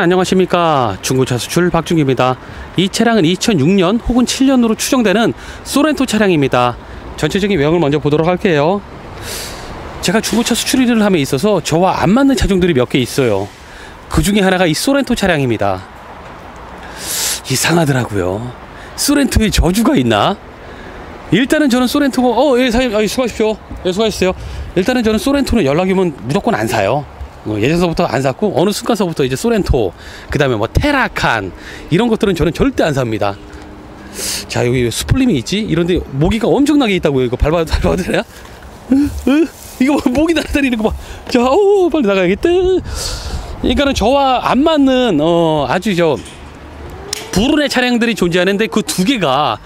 안녕하십니까, 중고차 수출 박준기입니다. 이 차량은 2006년 혹은 7년으로 추정되는 소렌토 차량입니다. 전체적인 외형을 먼저 보도록 할게요. 제가 중고차 수출 일을 함에 있어서 저와 안 맞는 차종들이 몇 개 있어요. 그 중에 하나가 이 소렌토 차량입니다. 이상하더라고요. 소렌토에 저주가 있나? 일단은 저는 소렌토가 예 사장님, 수고하십시오. 예, 수고하셨어요. 일단은 저는 소렌토는 연락이 오면 무조건 안 사요. 예전서부터 안 샀고, 어느 순간서부터 이제 소렌토, 그 다음에 뭐 테라칸, 이런 것들은 저는 절대 안 삽니다. 자, 여기 왜 수풀림이 있지? 이런데 모기가 엄청나게 있다고요. 이거 밟아도 되나? 이거 모기 날아다니는 거 봐. 자, 빨리 나가야겠다. 그러니까는 저와 안 맞는, 아주 불운의 차량들이 존재하는데, 그 두 개가,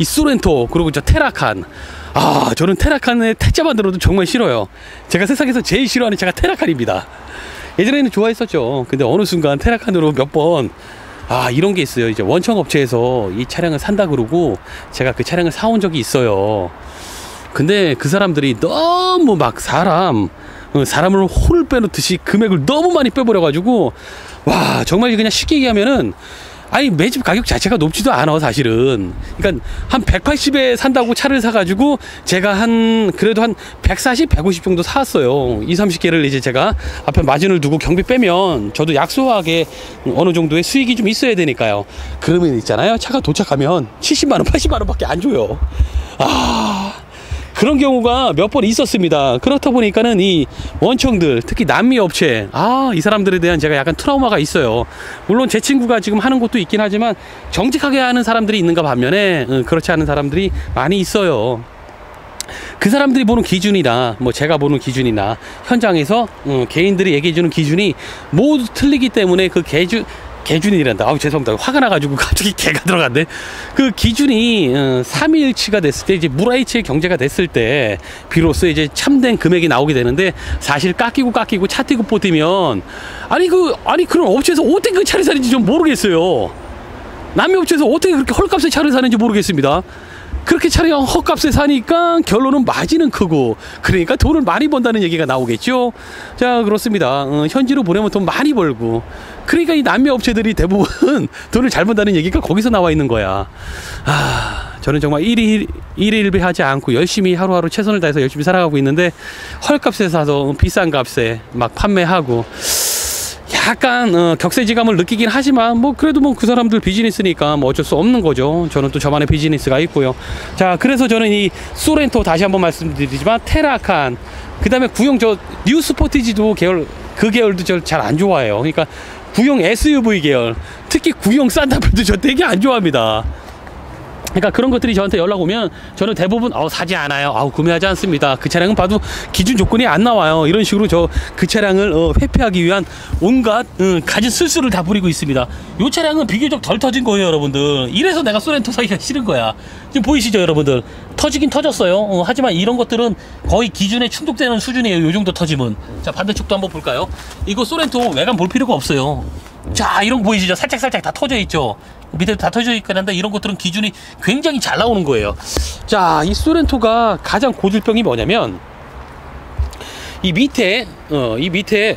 이 소렌토, 그리고 저 테라칸. 아, 저는 테라칸의 타짜만 들어도 정말 싫어요. 제가 세상에서 제일 싫어하는 차가 테라칸입니다. 예전에는 좋아했었죠. 근데 어느 순간 테라칸으로 몇 번, 이런 게 있어요. 이제 원청 업체에서 이 차량을 산다 그러고, 제가 그 차량을 사온 적이 있어요. 근데 그 사람들이 너무 막 사람을 혼을 빼놓듯이 금액을 너무 많이 빼버려가지고, 와, 정말 그냥 쉽게 얘기하면은, 매집 가격 자체가 높지도 않아, 사실은. 그러니까 한 180에 산다고 차를 사가지고 제가 그래도 한 140, 150 정도 사왔어요. 2, 30개를 이제 제가 앞에 마진을 두고 경비 빼면 저도 약소하게 어느 정도의 수익이 좀 있어야 되니까요. 그러면 있잖아요, 차가 도착하면 70만원, 80만원 밖에 안 줘요. 그런 경우가 몇 번 있었습니다. 그렇다 보니까는 이 원청들, 특히 남미 업체, 이 사람들에 대한 제가 약간 트라우마가 있어요. 물론 제 친구가 지금 하는 것도 있긴 하지만 정직하게 하는 사람들이 있는가 반면에 그렇지 않은 사람들이 많이 있어요. 그 사람들이 보는 기준이나 뭐 제가 보는 기준이나 현장에서 개인들이 얘기해주는 기준이 모두 틀리기 때문에 그 기준이란다. 죄송합니다. 화가 나가지고 갑자기 개가 들어갔네. 그 기준이 3일치가 됐을 때, 이제 무라이치의 경제가 됐을 때, 비로소 이제 참된 금액이 나오게 되는데, 사실 깎이고 차띄고 뽑히면, 그런 업체에서 어떻게 그 차를 사는지 좀 모르겠어요. 남의 업체에서 어떻게 그렇게 헐값에 차를 사는지 모르겠습니다. 그렇게 차를 헛값에 사니까 결론은 마진은 크고, 그러니까 돈을 많이 번다는 얘기가 나오겠죠. 자, 그렇습니다. 현지로 보내면 돈 많이 벌고, 그러니까 이 남미 업체들이 대부분 돈을 잘 번다는 얘기가 거기서 나와 있는 거야. 저는 정말 일일비하지 않고 열심히 하루하루 최선을 다해서 열심히 살아가고 있는데, 헐값에 사서 비싼 값에 막 판매하고, 약간 격세지감을 느끼긴 하지만 그래도 그 사람들 비즈니스니까 어쩔 수 없는 거죠. 저는 또 저만의 비즈니스가 있고요. 자, 그래서 저는 이 소렌토 다시 한번 말씀드리지만 테라칸, 그 다음에 구형 저 뉴 스포티지도 계열, 그 계열도 저 잘 안 좋아해요. 그러니까 구형 SUV 계열, 특히 구형 산타페도 저 되게 안 좋아합니다. 그러니까 그런 것들이 저한테 연락 오면 저는 대부분 사지 않아요. 구매하지 않습니다. 그 차량은 봐도 기준 조건이 안 나와요. 이런 식으로 저 그 차량을 회피하기 위한 온갖 가진 술수를 다 부리고 있습니다. 요 차량은 비교적 덜 터진 거예요, 여러분들. 이래서 내가 소렌토 사기가 싫은 거야. 지금 보이시죠, 여러분들? 터지긴 터졌어요. 하지만 이런 것들은 거의 기준에 충족되는 수준이에요, 요 정도 터짐은. 자, 반대쪽도 한번 볼까요? 이거 소렌토 외관 볼 필요가 없어요. 자, 이런 거 보이시죠? 살짝살짝 다 터져 있죠? 밑에도 다 터져 있긴 한데, 이런 것들은 기준이 굉장히 잘 나오는 거예요. 자, 이 소렌토가 가장 고질병이 뭐냐면, 이 밑에 이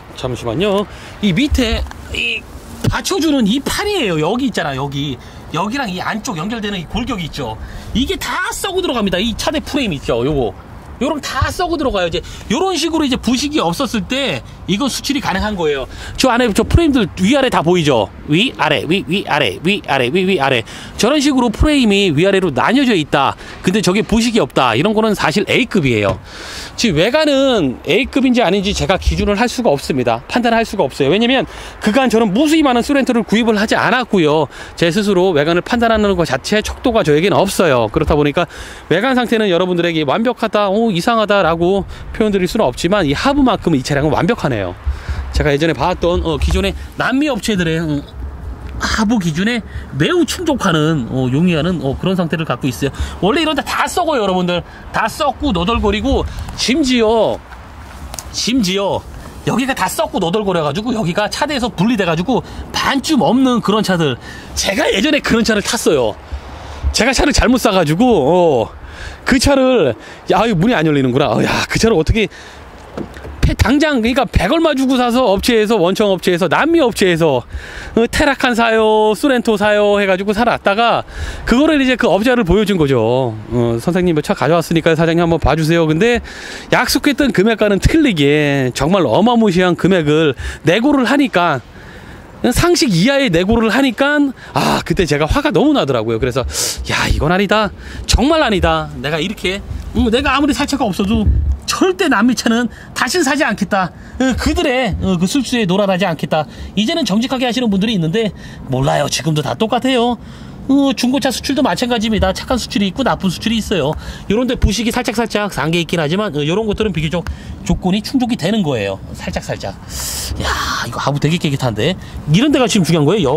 받쳐주는 이 판이에요. 여기 있잖아, 여기랑 이 안쪽 연결되는 이 골격이 있죠. 이게 다 썩어 들어갑니다. 이 차대 프레임 있죠, 요런 다 썩어 들어가요. 이제 요런 식으로 이제 부식이 없었을 때 이거 수출이 가능한 거예요. 저 안에 저 프레임들 위아래 다 보이죠? 위아래. 저런 식으로 프레임이 위아래로 나뉘어져 있다. 근데 저게 부식이 없다. 이런 거는 사실 A급이에요. 지금 외관은 A급인지 아닌지 제가 기준을 할 수가 없습니다. 판단할 수가 없어요. 왜냐면 그간 저는 무수히 많은 소렌토를 구입을 하지 않았고요. 제 스스로 외관을 판단하는 것 자체의 척도가 저에게는 없어요. 그렇다 보니까 외관 상태는 여러분들에게 완벽하다, 이상하다라고 표현드릴 수는 없지만, 이 하부만큼은 이 차량은 완벽하네요. 제가 예전에 봤던 기존의 남미 업체들의 하부 기준에 매우 충족하는 용이하는 그런 상태를 갖고 있어요. 원래 이런 데 다 썩어요, 여러분들. 다 썩고 너덜거리고, 심지어 여기가 다 썩고 너덜거려가지고 여기가 차대에서 분리돼가지고 반쯤 없는 그런 차들. 제가 예전에 그런 차를 탔어요. 제가 차를 잘못 사가지고 그 차를, 문이 안 열리는구나. 그 차를 어떻게 당장 그러니까 100얼마 주고 사서 업체에서 원청 업체에서 남미 업체에서 테라칸 사요, 소렌토 사요 해가지고 살았다가 그거를 이제 그 업자를 보여준 거죠. 선생님 차 가져왔으니까 사장님 한번 봐주세요. 근데 약속했던 금액과는 틀리게 정말 어마무시한 금액을 내고를 하니까, 상식 이하의 내고를 하니까 아 그때 제가 화가 너무 나더라고요. 그래서 야 이건 아니다, 정말 아니다, 내가 이렇게 내가 아무리 살 차가 없어도 절대 남미 차는 다신 사지 않겠다, 그들의 그 술수에 놀아나지 않겠다. 이제는 정직하게 하시는 분들이 있는데 몰라요. 지금도 다 똑같아요. 중고차 수출도 마찬가지입니다. 착한 수출이 있고 나쁜 수출이 있어요. 요런데 부식이 살짝살짝 산 게 있긴 하지만 요런 것들은 비교적 조건이 충족이 되는 거예요. 살짝살짝. 야 이거 하부 되게 깨끗한데 이런 데가 지금 중요한 거예요.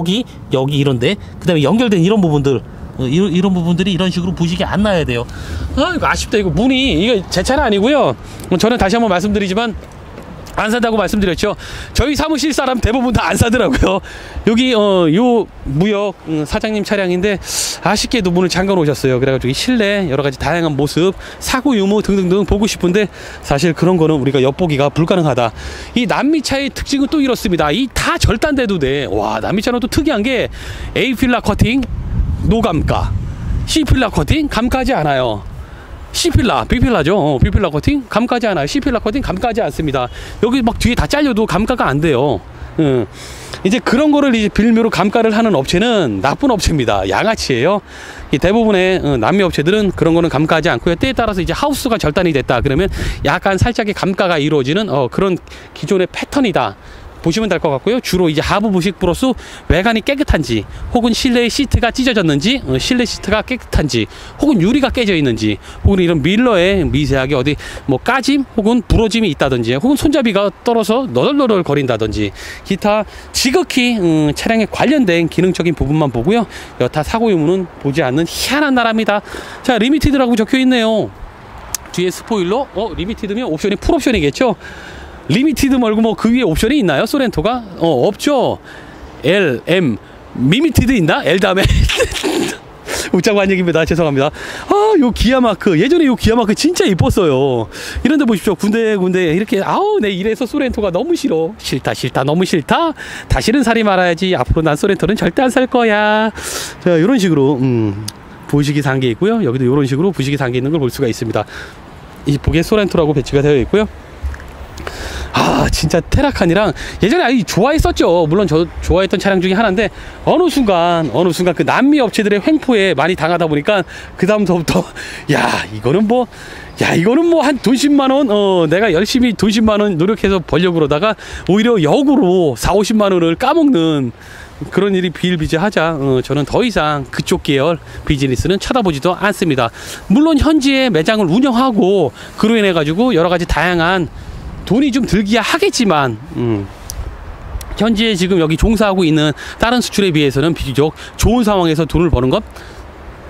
여기 이런데, 그 다음에 연결된 이런 부분들, 이런 부분들이 이런 식으로 부식이 안 나야 돼요. 아 이거 아쉽다. 이거 문이, 이거 제 차는 아니고요. 저는 다시 한번 말씀드리지만 안 산다고 말씀드렸죠. 저희 사무실 사람 대부분 다 안 사더라고요. 여기 요 무역 사장님 차량인데 아쉽게도 문을 잠가 놓으셨어요. 그래가지고 이 실내 여러 가지 다양한 모습, 사고 유무 등등등 보고 싶은데 사실 그런 거는 우리가 엿보기가 불가능하다. 이 남미 차의 특징은 또 이렇습니다. 이 다 절단돼도 돼. 와 남미 차는 또 특이한 게 A 필라 커팅 노감가, C 필라 커팅 감가지 않아요. C필라, B필라죠. B필라 커팅 감가지 않아요. C필라 커팅 감가지 않습니다. 여기 막 뒤에 다 잘려도 감가가 안 돼요. 이제 그런 거를 이제 빌미로 감가를 하는 업체는 나쁜 업체입니다. 양아치예요. 이 대부분의 남미 업체들은 그런 거는 감가하지 않고요. 때에 따라서 이제 하우스가 절단이 됐다 그러면 약간 살짝의 감가가 이루어지는 그런 기존의 패턴이다 보시면 될 것 같고요. 주로 이제 하부 부식 플러스 외관이 깨끗한지, 혹은 실내의 시트가 찢어졌는지, 실내 시트가 깨끗한지, 혹은 유리가 깨져 있는지, 혹은 이런 밀러에 미세하게 어디 뭐 까짐 혹은 부러짐이 있다든지, 혹은 손잡이가 떨어서 너덜너덜 거린다든지, 기타 지극히 차량에 관련된 기능적인 부분만 보고요. 여타 사고 유무는 보지 않는 희한한 나라입니다. 자, 리미티드라고 적혀 있네요. 뒤에 스포일러, 리미티드면 옵션이 풀옵션이겠죠. 리미티드 말고 뭐 그 위에 옵션이 있나요? 소렌토가? 없죠. L, M, 미미티드 있나? L 다음에 웃자고 한 얘기입니다. 죄송합니다. 아, 요 기아마크, 예전에 요 기아마크 진짜 이뻤어요. 이런데 보십시오. 군데군데 이렇게. 아우 내 이래서 소렌토가 너무 싫어. 싫다 너무 싫다. 다시는 사리 말아야지. 앞으로 난 소렌토는 절대 안 살 거야. 자 요런 식으로 부식이 산 게 있고요. 여기도 요런 식으로 부식이 산 게 있는 걸 볼 수가 있습니다. 이쁘게 소렌토라고 배치가 되어 있고요. 아 진짜 테라칸이랑 예전에 좋아했었죠. 물론 저 좋아했던 차량 중에 하나인데 어느 순간 그 남미 업체들의 횡포에 많이 당하다 보니까 그 다음부터 야 이거는 뭐 한 돈 10만원 내가 열심히 돈 10만원 노력해서 벌려고 그러다가 오히려 역으로 40-50만원을 까먹는 그런 일이 비일비재하자 저는 더 이상 그쪽 계열 비즈니스는 쳐다보지도 않습니다. 물론 현지에 매장을 운영하고 그로 인해 가지고 여러 가지 다양한 돈이 좀 들기야 하겠지만 현재 지금 여기 종사하고 있는 다른 수출에 비해서는 비교적 좋은 상황에서 돈을 버는 것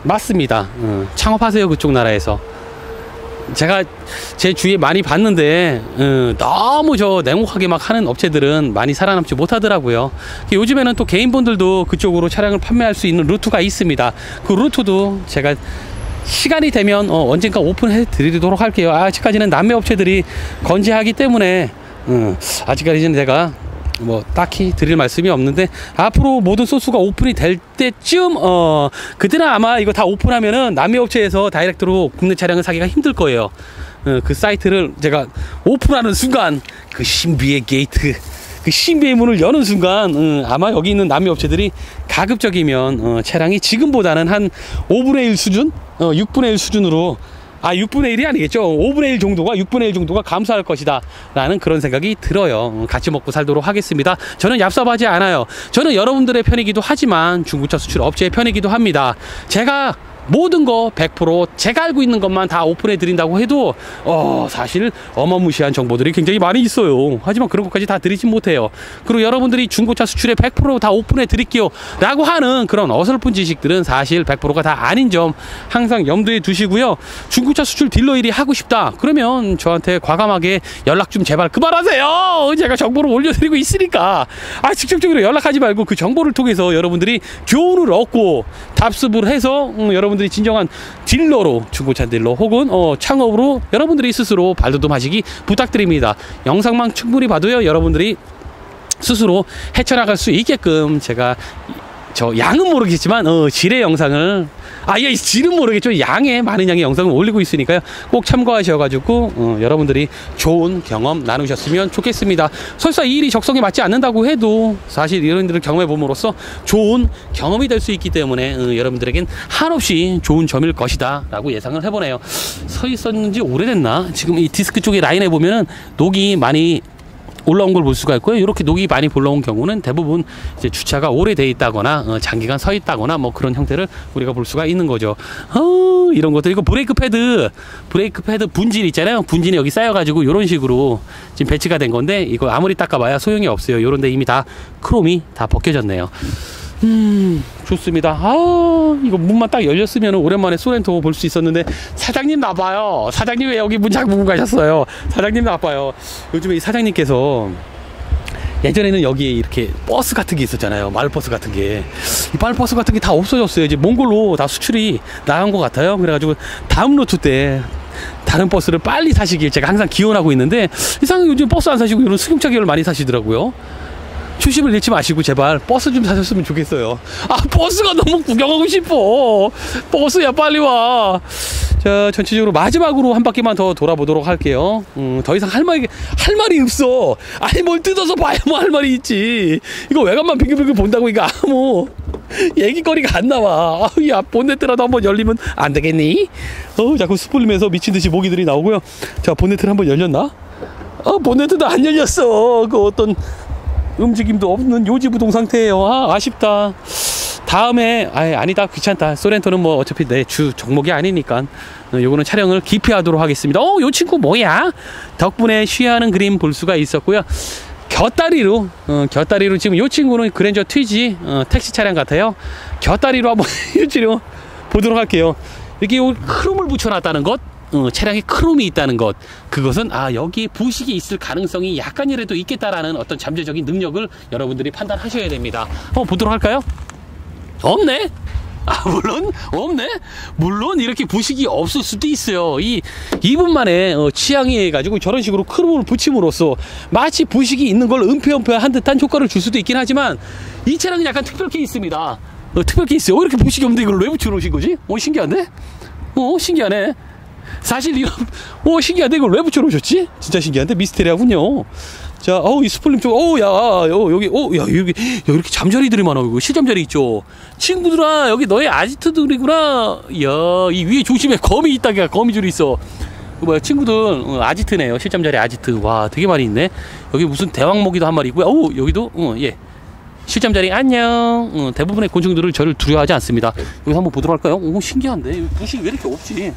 맞습니다. 창업하세요. 그쪽 나라에서. 제가 제 주위에 많이 봤는데 너무 저 냉혹하게 막 하는 업체들은 많이 살아남지 못하더라고요. 요즘에는 또 개인분들도 그쪽으로 차량을 판매할 수 있는 루트가 있습니다. 그 루트도 제가 시간이 되면 언젠가 오픈해 드리도록 할게요. 아직까지는 남미 업체들이 건재하기 때문에 아직까지는 내가 뭐 딱히 드릴 말씀이 없는데 앞으로 모든 소스가 오픈이 될 때쯤 그때는 아마 이거 다 오픈하면은 남미 업체에서 다이렉트로 국내 차량을 사기가 힘들 거예요. 그 사이트를 제가 오픈하는 순간 그 신비의 게이트, 그 신비의 문을 여는 순간 아마 여기 있는 남미 업체들이 가급적이면 차량이 지금보다는 한 5분의 1 수준? 6분의 1 수준으로, 6분의 1이 아니겠죠. 6분의 1 정도가 감소할 것이다 라는 그런 생각이 들어요. 같이 먹고 살도록 하겠습니다. 저는 얍삽하지 않아요. 저는 여러분들의 편이기도 하지만 중고차 수출 업체의 편이기도 합니다. 제가 모든 거 100% 제가 알고 있는 것만 다 오픈해 드린다고 해도 사실 어마무시한 정보들이 굉장히 많이 있어요. 하지만 그런 것까지 다 드리진 못해요. 그리고 여러분들이 중고차 수출에 100% 다 오픈해 드릴게요 라고 하는 그런 어설픈 지식들은 사실 100%가 다 아닌 점 항상 염두에 두시고요. 중고차 수출 딜러 일이 하고 싶다 그러면 저한테 과감하게 연락 좀 제발 그만하세요. 제가 정보를 올려드리고 있으니까 직접적으로 연락하지 말고 그 정보를 통해서 여러분들이 교훈을 얻고 답습을 해서 여러분 여러분들이 진정한 딜러로, 중고차 딜러 혹은 창업으로 여러분들이 스스로 발돋움하시기 부탁드립니다. 영상만 충분히 봐도요, 여러분들이 스스로 헤쳐나갈 수 있게끔 제가 저 양은 모르겠지만 질의 영상을 질은 모르겠죠. 많은 양의 영상을 올리고 있으니까요. 꼭 참고하셔가지고 여러분들이 좋은 경험 나누셨으면 좋겠습니다. 설사 이 일이 적성에 맞지 않는다고 해도 사실 이런 일들을 경험해봄으로써 좋은 경험이 될 수 있기 때문에 여러분들에겐 한없이 좋은 점일 것이다 라고 예상을 해보네요. 서 있었는지 오래됐나? 지금 이 디스크 쪽에 라인에 보면은 녹이 많이 올라온 걸 볼 수가 있고요. 이렇게 녹이 많이 올라온 경우는 대부분 이제 주차가 오래돼 있다거나 장기간 서 있다거나 뭐 그런 형태를 우리가 볼 수가 있는 거죠. 이런 것들, 이거 브레이크 패드 분질 있잖아요. 분질이 여기 쌓여가지고 이런 식으로 지금 배치가 된 건데 이거 아무리 닦아봐야 소용이 없어요. 요런데 이미 다 크롬이 다 벗겨졌네요. 좋습니다. 이거 문만 딱 열렸으면 오랜만에 소렌토 볼 수 있었는데 사장님 나봐요. 사장님 왜 여기 문 잠그고 가셨어요? 사장님 나봐요. 요즘에 이 사장님께서 예전에는 여기에 이렇게 버스 같은 게 있었잖아요. 마을버스 같은 게. 이 마을버스 같은 게 다 없어졌어요. 이제 몽골로 다 수출이 나간 것 같아요. 그래가지고 다음 루트 때 다른 버스를 빨리 사시길 제가 항상 기원하고 있는데 이상하게 요즘 버스 안 사시고 이런 승용차 계열 많이 사시더라고요. 초심을 잃지 마시고 제발 버스 좀 사셨으면 좋겠어요. 버스가 너무 구경하고 싶어. 버스야 빨리 와. 자, 전체적으로 마지막으로 한 바퀴만 더 돌아보도록 할게요. 더 이상 할 말이 없어. 아니 뭘 뜯어서 봐야 뭐 할 말이 있지. 이거 외관만 빙글빙글 본다고 이거 아무 얘기거리가 안 나와. 야, 본네트라도 한번 열리면 안 되겠니? 자꾸 수풀리면서 미친듯이 모기들이 나오고요. 자, 본네트를 한번 열렸나? 본네트도 안 열렸어. 그 어떤 움직임도 없는 요지부동 상태예요. 아쉽다. 다음에 아니다 귀찮다. 소렌토는 뭐 어차피 내 주 종목이 아니니까 요거는 촬영을 기피하도록 하겠습니다. 요 친구 뭐야? 덕분에 쉬하는 그림 볼 수가 있었고요. 곁다리로 지금 요 친구는 그랜저 트위지 택시 차량 같아요. 곁다리로 한번 일주로 보도록 할게요. 이렇게 요 크롬을 붙여놨다는 것, 차량에 크롬이 있다는 것, 그것은 여기에 부식이 있을 가능성이 약간이라도 있겠다라는 어떤 잠재적인 능력을 여러분들이 판단하셔야 됩니다. 보도록 할까요? 없네? 물론 없네? 물론 이렇게 부식이 없을 수도 있어요. 이 2분만에 취향해가지고 저런 식으로 크롬을 붙임으로써 마치 부식이 있는 걸 은폐한 듯한 효과를 줄 수도 있긴 하지만 이 차량은 약간 특별 케이스입니다. 특별 케이스. 이렇게 부식이 없는데 이걸 왜 붙여놓으신 거지? 신기한데? 신기하네. 사실 이거 신기한데 이걸 왜 붙여놓으셨지? 진짜 신기한데 미스테리하군요. 자, 이 스폴림 쪽, 여기 이렇게 잠자리들이 많아. 이거 실잠자리 있죠. 친구들아, 여기 너의 아지트들이구나. 야, 이 위에 조심해. 거미 있다. 거미줄이 있어. 뭐야, 친구들 아지트네요. 실잠자리 아지트. 와, 되게 많이 있네. 여기 무슨 대왕모기도 한 마리 있고요. 여기도 예. 실잠자리 안녕. 대부분의 곤충들은 저를 두려워하지 않습니다. 여기 한번 보도록 할까요? 신기한데 부식이 왜 이렇게 없지?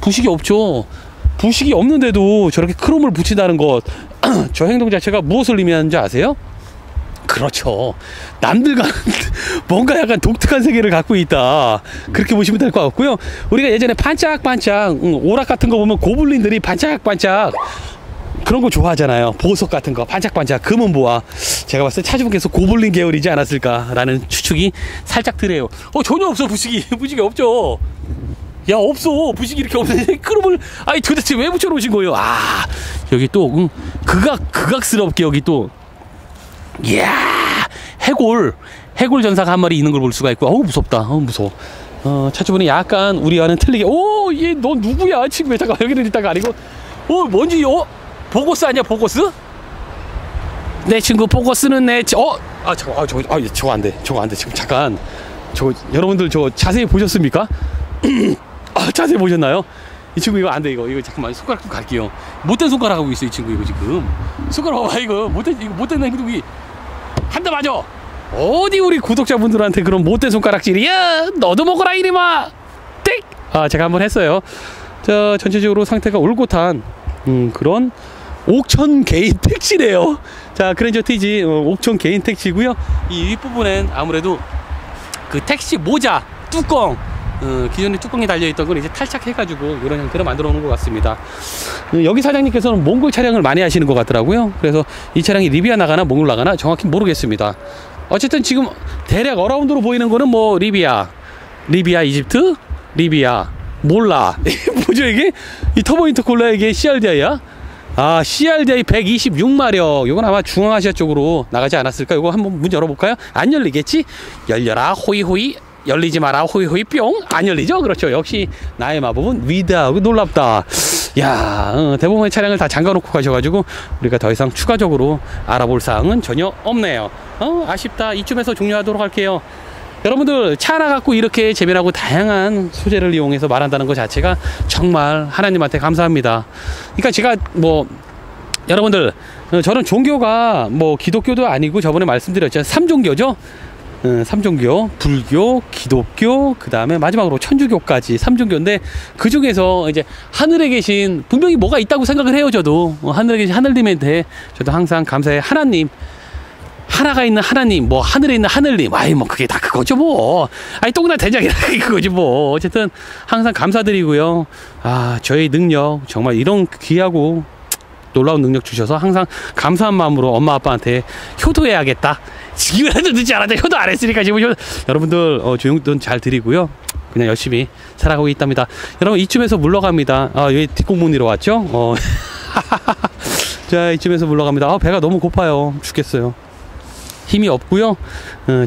부식이 없죠. 부식이 없는데도 저렇게 크롬을 붙인다는 것, 저 행동 자체가 무엇을 의미하는지 아세요? 그렇죠. 남들과 뭔가 약간 독특한 세계를 갖고 있다. 그렇게 보시면 될 것 같고요. 우리가 예전에 반짝반짝 오락 같은 거 보면 고블린들이 반짝반짝 그런 거 좋아하잖아요. 보석 같은 거 반짝반짝 금은 보아. 제가 봤을 때 차주분께서 고블린 계열이지 않았을까라는 추측이 살짝 드네요. 전혀 없어. 부식이 없죠. 야, 없어. 부식이 이렇게 없는데 크롬을 도대체 왜 붙여놓으신 거예요? 여기 또 극악스럽게 여기 또 이야, 해골 전사가 한 마리 있는 걸 볼 수가 있고. 무섭다. 무서워. 차주분이 약간 우리와는 틀리게 얘 너 누구야? 지금 잠깐 여기는 있다가 아니고 뭔지 보고스 아니야? 보고스? 내 친구 보고스는 저거 안 돼. 지금 잠깐 저거 여러분들 저거 자세히 보셨습니까? 자세히 보셨나요? 이 친구 이거 안 돼. 이거 잠깐만 손가락 좀 갈게요. 못된 손가락 하고 있어 이 친구. 이거 지금 손가락 봐봐. 이거 못된 행동이 한 대 맞아. 어디 우리 구독자분들한테 그런 못된 손가락질이야. 너도 먹어라 이리마. 땡. 제가 한번 했어요. 자, 전체적으로 상태가 올곧한 그런 옥천 개인 택시래요. 자, 그랜저 TG 옥천 개인 택시고요. 이 윗부분엔 아무래도 그 택시 모자 뚜껑, 기존에 뚜껑이 달려있던 걸 이제 탈착해가지고 이런 형태로 만들어 놓은 것 같습니다. 여기 사장님께서는 몽골 차량을 많이 하시는 것 같더라고요. 그래서 이 차량이 리비아 나가나 몽골 나가나 정확히 모르겠습니다. 어쨌든 지금 대략 어라운드로 보이는 거는 뭐 리비아, 이집트, 리비아 몰라. 뭐죠 이게? 이 터보 인터쿨러 이게 CRDI야? 아, CRDI 126마력. 이건 아마 중앙아시아 쪽으로 나가지 않았을까? 이거 한번 문 열어볼까요? 안 열리겠지? 열려라 호이호이. 열리지 마라 호이호이 뿅. 안 열리죠? 그렇죠. 역시 나의 마법은 위다. 놀랍다. 야, 대부분의 차량을 다 잠가놓고 가셔가지고 우리가 더 이상 추가적으로 알아볼 사항은 전혀 없네요. 아쉽다. 이쯤에서 종료하도록 할게요. 여러분들, 차 하나 갖고 이렇게 재미나고 다양한 소재를 이용해서 말한다는 것 자체가 정말 하나님한테 감사합니다. 그러니까 제가 뭐 여러분들, 저는 종교가 뭐 기독교도 아니고 저번에 말씀드렸죠. 3종교죠. 3종교, 불교, 기독교, 그 다음에 마지막으로 천주교까지 3종교인데, 그 중에서 이제 하늘에 계신, 분명히 뭐가 있다고 생각을 해요, 저도. 하늘에 계신 하늘님한테 저도 항상 감사해. 하나님, 하나가 있는 하나님, 뭐 하늘에 있는 하늘님, 아이 뭐 그게 다 그거죠 뭐. 아니 똥이나 된장이나 그거지 뭐. 어쨌든 항상 감사드리고요. 아, 저의 능력, 정말 이런 귀하고 놀라운 능력 주셔서 항상 감사한 마음으로 엄마 아빠한테 효도해야겠다. 지금이라도 늦지 않았다. 효도 안 했으니까 지금 여러분들 조용돈 잘 드리고요. 그냥 열심히 살아가고 있답니다. 여러분, 이쯤에서 물러갑니다. 아, 여기 뒷공문이로 왔죠? 자, 이쯤에서 물러갑니다. 아, 배가 너무 고파요. 죽겠어요. 힘이 없고요.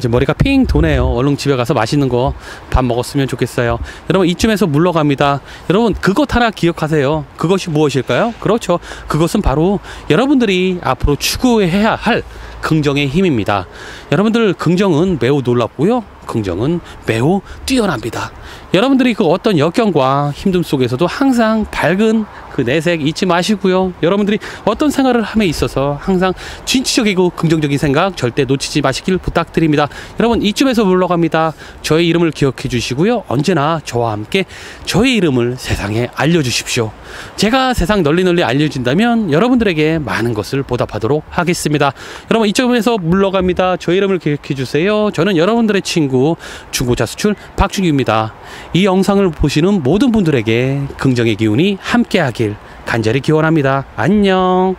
지금 머리가 핑 도네요. 얼른 집에 가서 맛있는 거 밥 먹었으면 좋겠어요. 여러분, 이쯤에서 물러갑니다. 여러분, 그것 하나 기억하세요. 그것이 무엇일까요? 그렇죠. 그것은 바로 여러분들이 앞으로 추구해야 할 긍정의 힘입니다. 여러분들, 긍정은 매우 놀랍고요. 긍정은 매우 뛰어납니다. 여러분들이 그 어떤 역경과 힘듦 속에서도 항상 밝은 그 내색 잊지 마시고요. 여러분들이 어떤 생활을 함에 있어서 항상 진취적이고 긍정적인 생각 절대 놓치지 마시길 부탁드립니다. 여러분, 이쯤에서 물러갑니다. 저의 이름을 기억해 주시고요. 언제나 저와 함께 저의 이름을 세상에 알려주십시오. 제가 세상 널리 알려진다면 여러분들에게 많은 것을 보답하도록 하겠습니다. 여러분, 이쯤에서 물러갑니다. 저의 이름을 기억해 주세요. 저는 여러분들의 친구 중고차 수출 박준규입니다. 이 영상을 보시는 모든 분들에게 긍정의 기운이 함께하길 간절히 기원합니다. 안녕.